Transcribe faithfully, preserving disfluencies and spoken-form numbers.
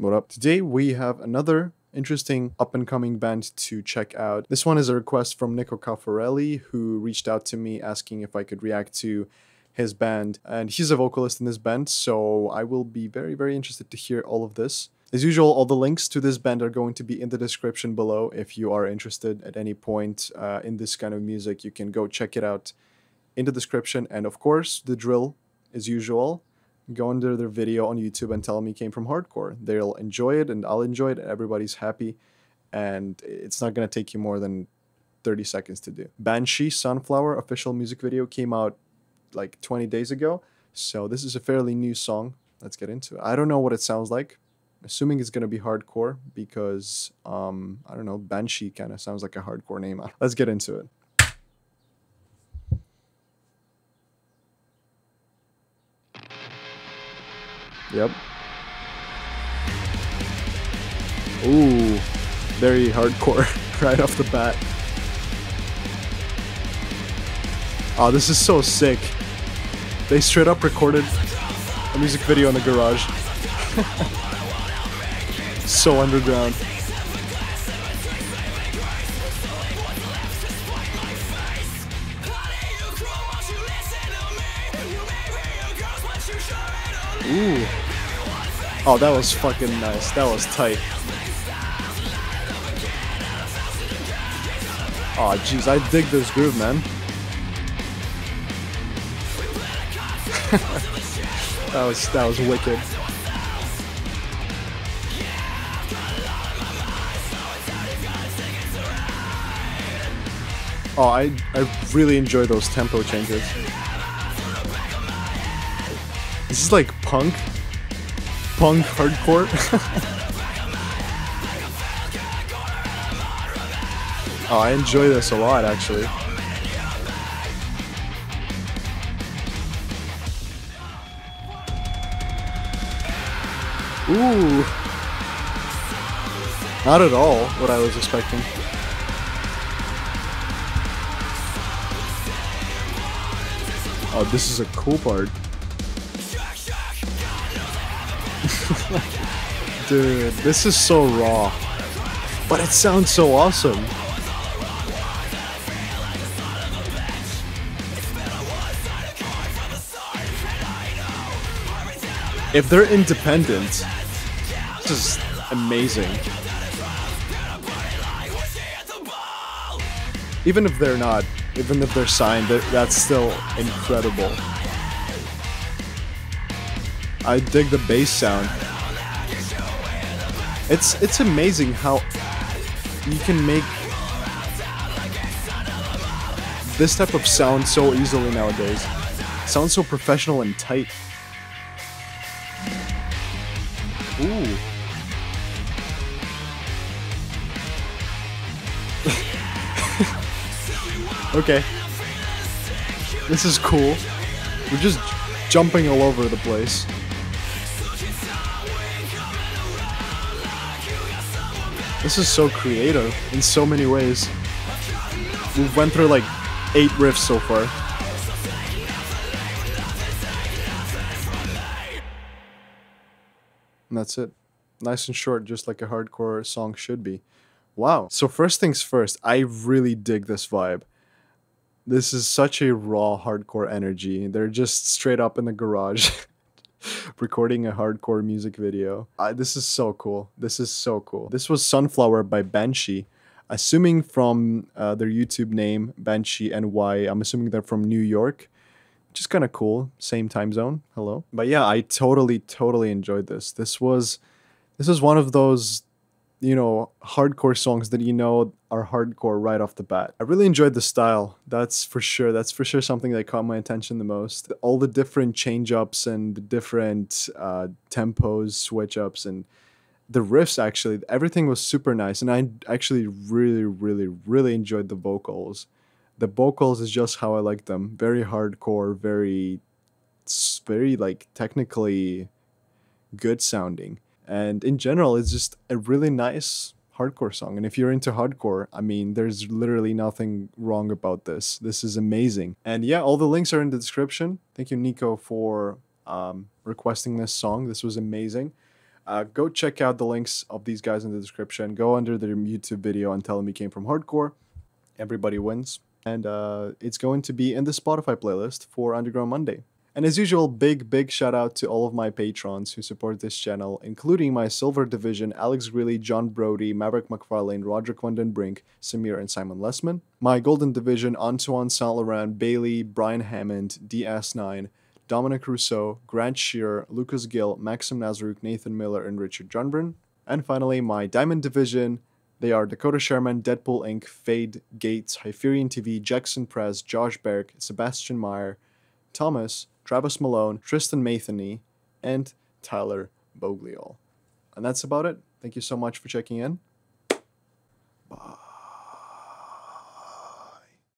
What up? Today we have another interesting up-and-coming band to check out. This one is a request from Nico Caffarelli, who reached out to me asking if I could react to his band, and he's a vocalist in this band, so I will be very very interested to hear all of this. As usual, all the links to this band are going to be in the description below. If you are interested at any point uh, in this kind of music, you can go check it out in the description. And of course, the drill as usual: go under their video on YouTube and tell me came from hardcore. They'll enjoy it and I'll enjoy it. Everybody's happy, and it's not going to take you more than thirty seconds to do. Banshee Sunflower official music video came out like twenty days ago, so this is a fairly new song. Let's get into it. I don't know what it sounds like. Assuming it's going to be hardcore, because um I don't know, Banshee kind of sounds like a hardcore name. Let's get into it. Yep. Ooh, very hardcore right off the bat. Oh, this is so sick. They straight up recorded a music video in the garage. So underground. Ooh. Oh, that was fucking nice. That was tight. Oh, jeez, I dig this groove, man. That was that was wicked. Oh, I I really enjoy those tempo changes. This is like punk, punk hardcore. Oh, I enjoy this a lot, actually. Ooh. Not at all what I was expecting. Oh, this is a cool part. Dude, this is so raw. But it sounds so awesome. If they're independent, just amazing. Even if they're not, even if they're signed, that's still incredible. I dig the bass sound. It's it's amazing how you can make this type of sound so easily nowadays. It sounds so professional and tight. Ooh. Okay. This is cool. We're just jumping all over the place. This is so creative in so many ways. We've went through like eight riffs so far. And that's it. Nice and short, just like a hardcore song should be. Wow. So first things first, I really dig this vibe. This is such a raw hardcore energy. They're just straight up in the garage recording a hardcore music video. Uh, this is so cool. This is so cool. This was Sunflower by Banshee. Assuming from uh, their YouTube name, Banshee N Y, I'm assuming they're from New York. Which is kind of cool. Same time zone. Hello. But yeah, I totally, totally enjoyed this. This was, this was one of those, you know, hardcore songs that you know are hardcore right off the bat. I really enjoyed the style, that's for sure. That's for sure something that caught my attention the most. All the different change-ups and the different uh, tempos, switch-ups, and the riffs, actually. Everything was super nice, and I actually really, really, really enjoyed the vocals. The vocals is just how I like them. Very hardcore, very, very, like, technically good-sounding. And in general, it's just a really nice hardcore song. And if you're into hardcore, I mean, there's literally nothing wrong about this. This is amazing. And yeah, all the links are in the description. Thank you, Nico, for um, requesting this song. This was amazing. Uh, go check out the links of these guys in the description. Go under their YouTube video and tell them you came from Hardcore. Everybody wins. And uh, it's going to be in the Spotify playlist for Underground Monday. And as usual, big, big shout out to all of my patrons who support this channel, including my Silver Division, Alex Greeley, John Brody, Maverick McFarlane, Roderick Van Den Brink, Samir, and Simon Lessman. My Golden Division, Antoine Saint Laurent, Bailey, Brian Hammond, D S nine, Dominic Rousseau, Grant Shearer, Lucas Gill, Maxim Nazaruk, Nathan Miller, and Richard Johnbrun. And finally, my Diamond Division, they are Dakota Sherman, Deadpool Incorporated, Fade, Gates, Hyperion T V, Jackson Press, Josh Berg, Sebastian Meyer, Thomas, Travis Malone, Tristan Matheny, and Tyler Bogliol. And that's about it. Thank you so much for checking in. Bye.